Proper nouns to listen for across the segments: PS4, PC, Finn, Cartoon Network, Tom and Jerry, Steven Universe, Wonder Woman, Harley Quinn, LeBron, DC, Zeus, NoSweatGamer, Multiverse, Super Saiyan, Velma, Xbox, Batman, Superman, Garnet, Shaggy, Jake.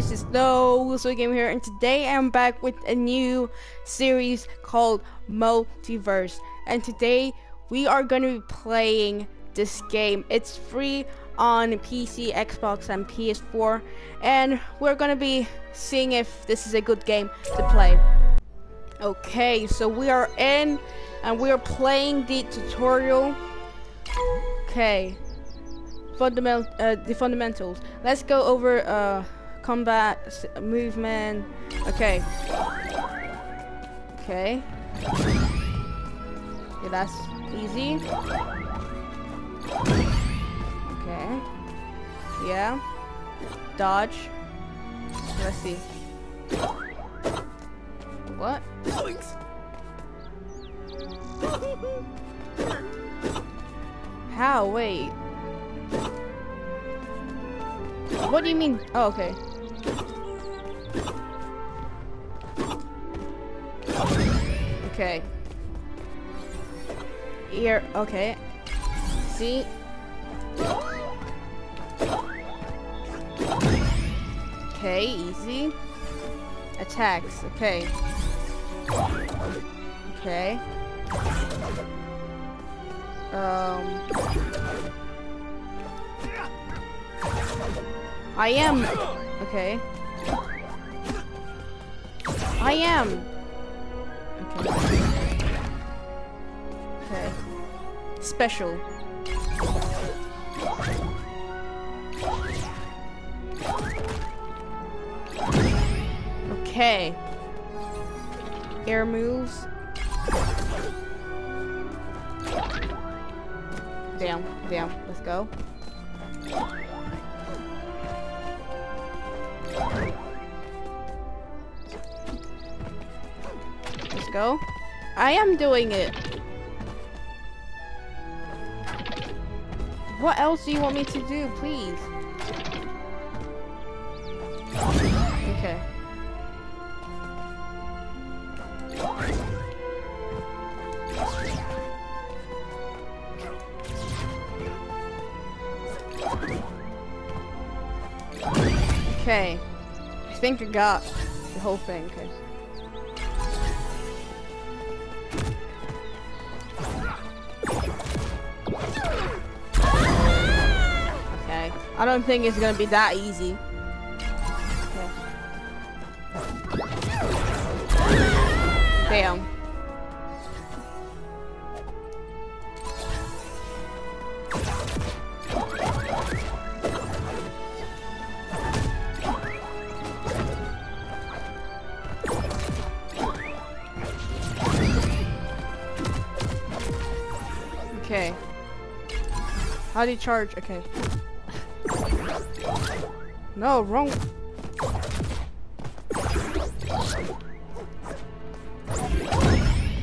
guys, it's NoSweatGamer here, and today I'm back with a new series called Multiverse. And today we are going to be playing this game. It's free on PC, Xbox, and PS4, and we're going to be seeing if this is a good game to play. Okay, so we are in, and we are playing the tutorial. Okay. The fundamentals. Let's go over combat, movement. Okay, that's easy. Okay, yeah, dodge. Let's see. What? How? Wait. What do you mean? Oh, okay. Okay. Here, okay. See? Okay, easy. Attacks, okay. Okay. Okay. Special. Okay. Air moves. Damn. Let's go. Let's go. I am doing it. What else do you want me to do, please? Okay. Okay, I think I got the whole thing. Okay. Okay. I don't think it's gonna be that easy. Okay. Damn. Okay. How do you charge? Okay. No, wrong.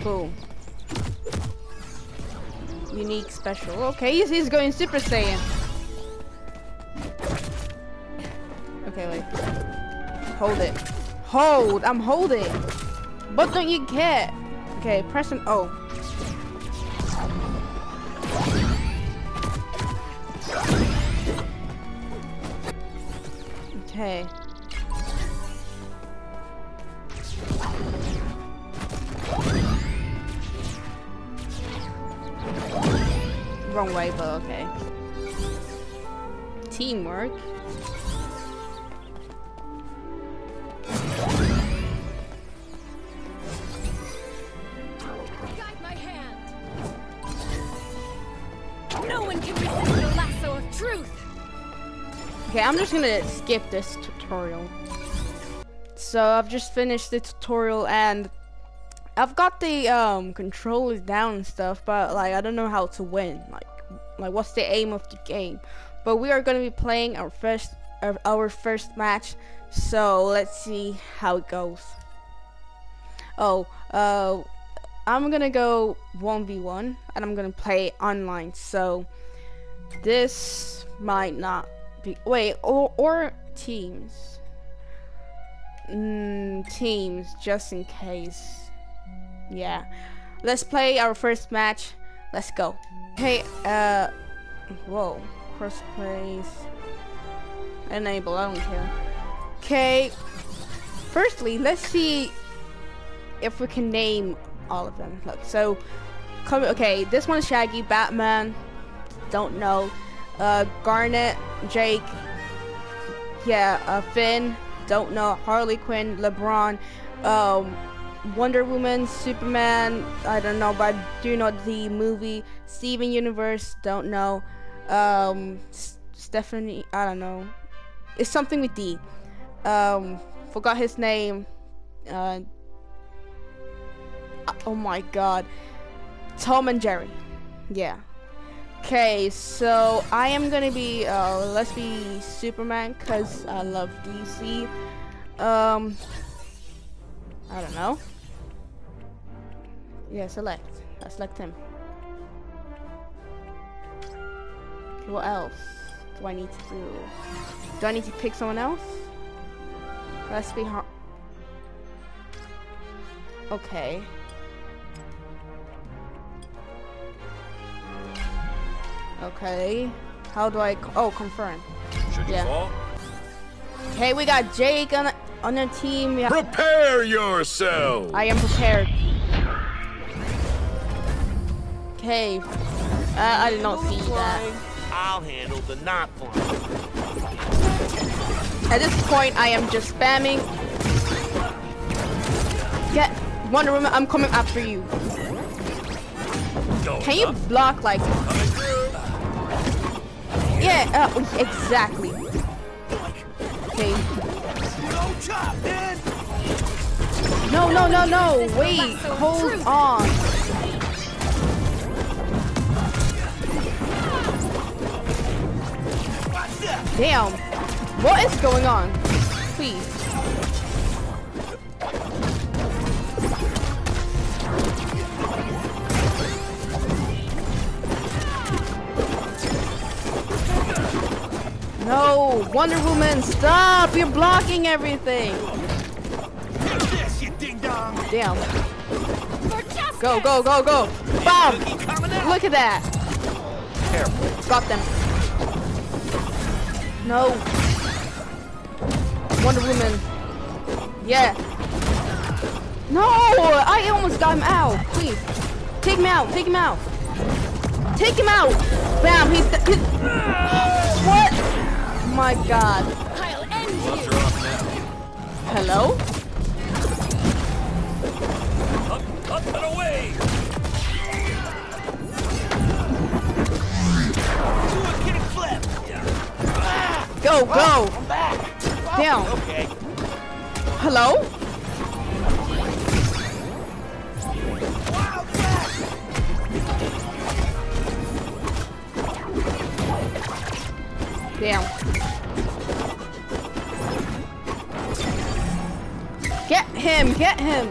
Boom. Unique special. Okay, he's going Super Saiyan. Okay, wait. Hold it. Hold! I'm holding! But don't you care? Okay, press an O. Okay. Wrong way, but okay. Teamwork. Okay, I'm just gonna skip this tutorial. So I've just finished the tutorial and I've got the controllers down and stuff, but like I don't know how to win. Like what's the aim of the game? But we are gonna be playing our first match. So let's see how it goes. Oh, I'm gonna go 1v1 and I'm gonna play online. So this might not. Wait, or teams. Teams, just in case. Yeah. Let's play our first match. Let's go. Hey, whoa. Cross plays. Enable, I don't care. Okay. Firstly, let's see if we can name all of them. Look, so, okay, this one's Shaggy, Batman, don't know, Garnet, Jake, yeah, Finn, don't know, Harley Quinn, LeBron, Wonder Woman, Superman, I don't know, but I do know the movie, Steven Universe, don't know, Stephanie, I don't know, it's something with D, forgot his name, oh my god, Tom and Jerry, yeah. Okay, so I am gonna be, let's be Superman, cause I love DC, I don't know. Yeah, select. I select him. Okay, what else do I need to do? Do I need to pick someone else? Let's be hard. Okay. Okay. How do I? Oh, confirm. Should you fall? Okay, we got Jake on. On our team, yeah. Prepare yourself. I am prepared. Okay, I did not see that. I'll handle the knot for him. At this point, I am just spamming. Get Wonder Woman. I'm coming after you. Can you block like? Yeah, exactly. Okay. No, no, no, no, wait, hold on. Damn, what is going on? Please. No, Wonder Woman, stop! You're blocking everything! Damn. Go, go, go, go! Bob! Look at that! Got them. No. Wonder Woman. Yeah. No! I almost got him out. Please. Take him out, take him out. Take him out! Bam, he's what? Oh my god. I'll end you. Hello? Up, up and away. Do a kick flip. Go, go. I'm back. Down. Okay. Hello? Wow, down. Get him! Get him!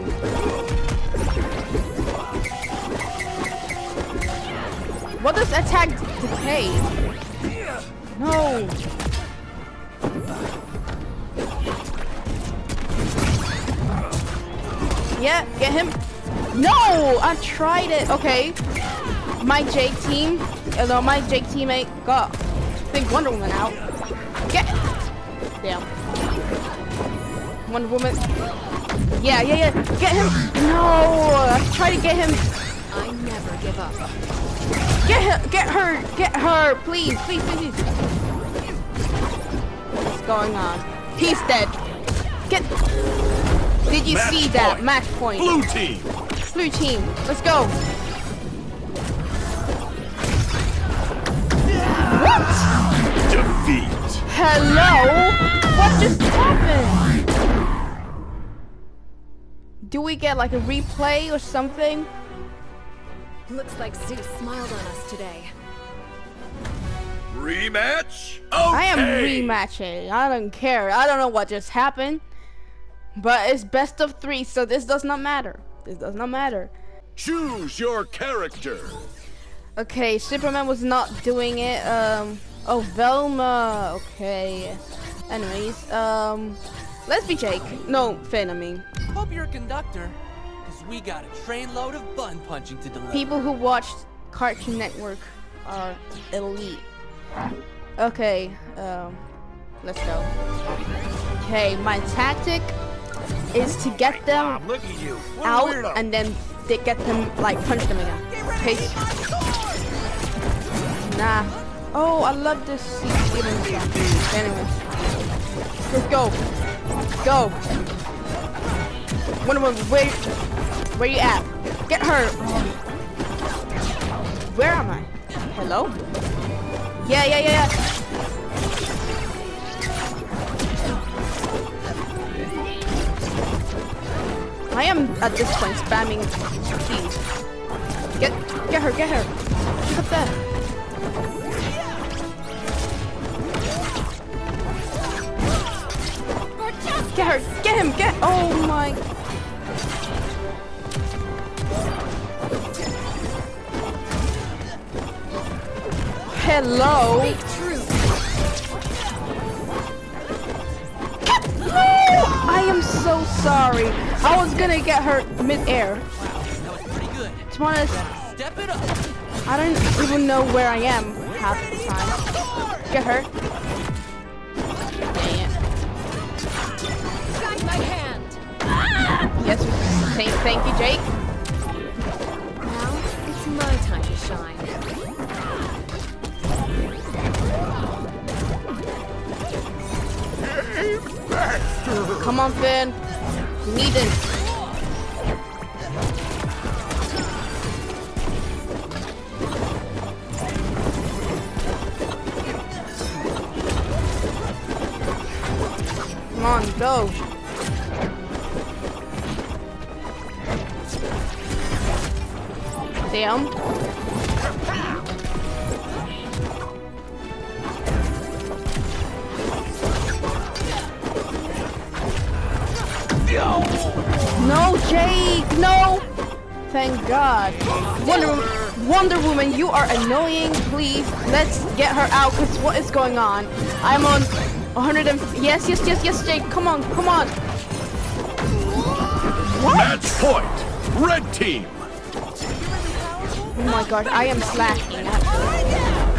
What does attack decay? No! Yeah, get him! No! I tried it! Okay. My Jake team, although my Jake teammate got, I think, Wonder Woman out. Get! Damn. Wonder Woman. Yeah, yeah, yeah. Get him. No. Try to get him. I never give up. Get him. Get her. Get her. Please. Please. Please. What's going on? He's dead. Get. Did you see that? Match point. Blue team. Blue team. Let's go. What? Defeat. Hello? What just happened? Do we get like a replay or something? Looks like Zeus smiled on us today. Rematch? Okay. I am rematching. I don't care. I don't know what just happened. But it's best of three, so this does not matter. This does not matter. Choose your character. Okay, Superman was not doing it. Oh, Velma. Okay. Anyways, let's be Jake. No, Finn, I mean. Hope you're a conductor, because we got a trainload of button punching to deliver. People who watched Cartoon Network are elite. Okay, let's go. Okay, my tactic is to get them out and then they get them, like, punch them again. Okay. Nah. Oh, I love this scene. Anyway. Let's go. Go. Wonder Woman, where you at? Get her. Where am I? Hello? Yeah. I am at this point spamming G. Get her. She's up there. Get him. Oh my. Hello. I am so sorry. I was gonna get her mid-air. Wow, that was pretty good. To be honest, step it up. I don't even know where I am half the time. Get her. Dang my hand. Yes, thank you, Jake. Now it's my time to shine. Come on, Finn. Need this. Come on, go. Damn. No, Jake, no! Thank God. Wonder Woman, you are annoying. Please, let's get her out, because what is going on? I'm on 100 and... Yes, Jake, come on. What? Match point, red team. Oh my God, I am slacking.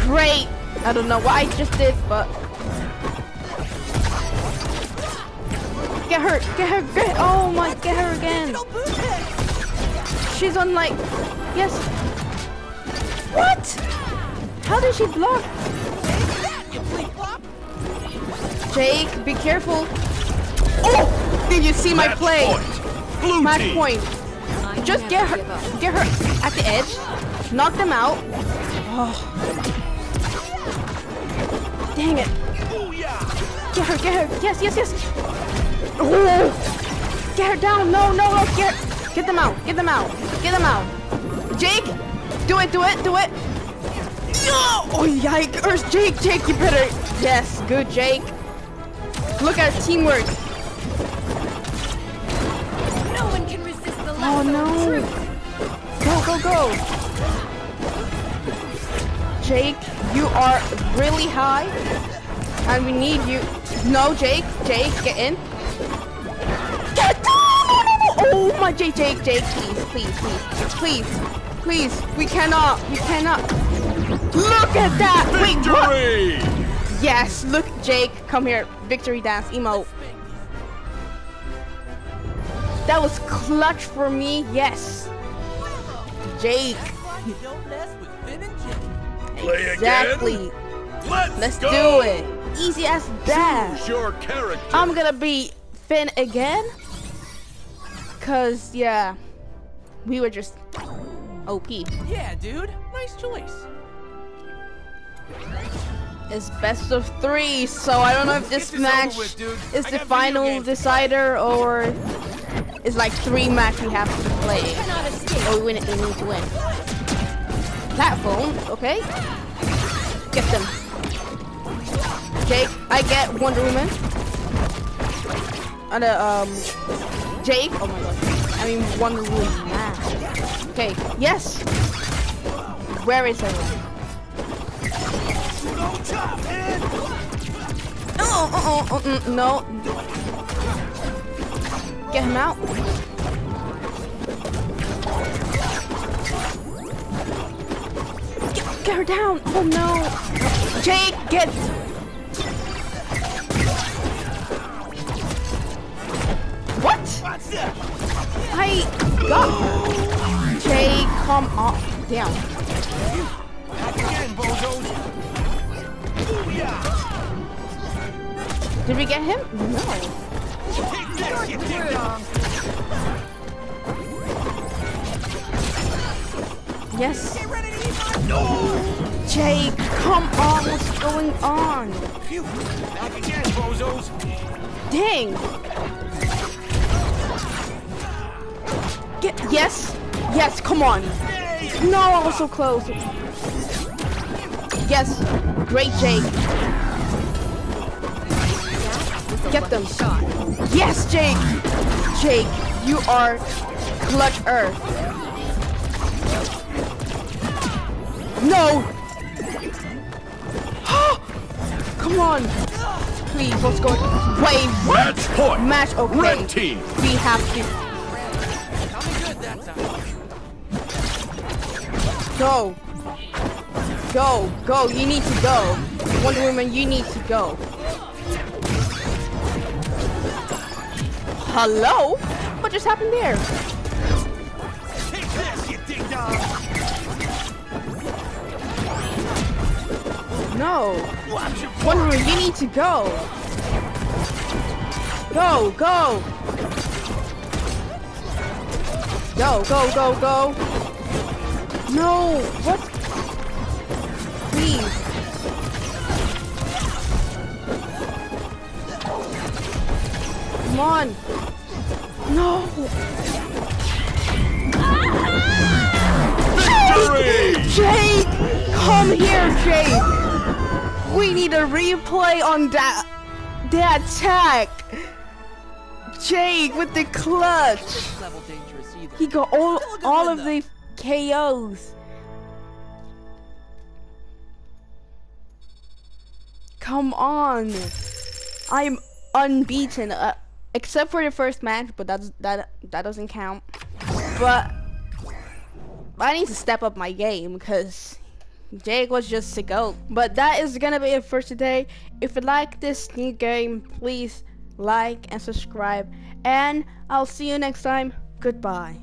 Great. I don't know what I just did, but... Get her, oh my, get her again. She's on like, yes. What? How did she block? Jake, be careful. Oh, did you see my play? My point. Just get her at the edge. Knock them out. Oh. Dang it. Get her, yes. Get her down! No! Get them out! Jake, do it! Oh yikes! Jake, you better! Yes, good Jake. Look at teamwork. No one can resist the lasso. Oh no! Truth. Go! Jake, you are really high, and we need you. No, Jake, get in. Oh my, Jake, please, we cannot. Look at that! Victory! Wait, what? Yes, look, Jake, come here, victory dance, emote. That was clutch for me, yes. Jake. Exactly. Let's do it. Easy as that. Choose your character. I'm gonna be Finn again. Cause yeah, we were just OP. Yeah, dude, nice choice. It's best of three, so I don't know if this match is the final decider or it's like three match we have to play. Or we win it, we need to win. Platform, okay. Get them. Jake, I get Wonder Woman. And Jake, oh my God, I mean Wonder Woman. Ah. Okay, yes. Where is everyone? No. Get him out. Get her down. Oh no. Jake, get. I got her. Jake, come on down. Back again, bozos. Did we get him? No. Take this, you ding dong. Yes. No. Jake, come on, what's going on? Phew. Back again, bozos. Dang. Get, yes, yes, come on. No, I was so close. Yes, great, Jake. Get them. Yes, Jake. Jake, you are clutch earth. No. Come on! Please, let's go. Wait, what? Match point! Match, okay. Red team! We have to. Go. Go, go, you need to go. Wonder Woman, you need to go. Hello? What just happened there? Take this, you ding dong! No, Wonder Woman, you need to go. Go, go. Go, go, go, go. No, what? Please. Come on. No. Victory! Jake, come here, Jake. We need a replay on that attack. Jake with the clutch. He got all of the KOs. Come on, I'm unbeaten except for the first match, but that doesn't count. But I need to step up my game because Jake was just to go. But that is gonna be it for today. If you like this new game, please like and subscribe, and I'll see you next time. Goodbye.